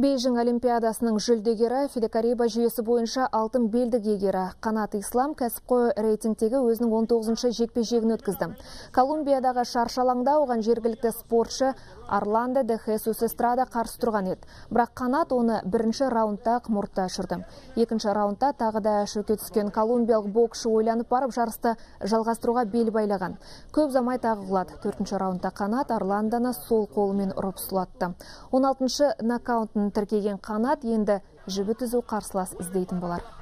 Бейжің Олимпиадасының жүлдегері Фидекариба жүйесі бойынша алтын белдік иегері Қанат Ислам кәсіпқой рейтингтегі өзінің 19-ші жекпе-жегін өткізді. Колумбиядағы шаршалаңда оған жергілікті спортшы Арланды де Хесус-Эстрада қарсы тұрған еді. Бірақ Қанат оны бірінші раундта қымұртта ұшырды. Екінші раундта тағы да шөке түскен колумбиялық боксшы ойланып барып жарысты жалғастыруға бел байлаған. Көп замай тағы құлады. Төртінші раундта Қанат Арландыны сол қолымен ұрып сұлатты. 16-ші нокаутын тіркеген Қанат енді жібі түзу қарсылас іздейтін болар.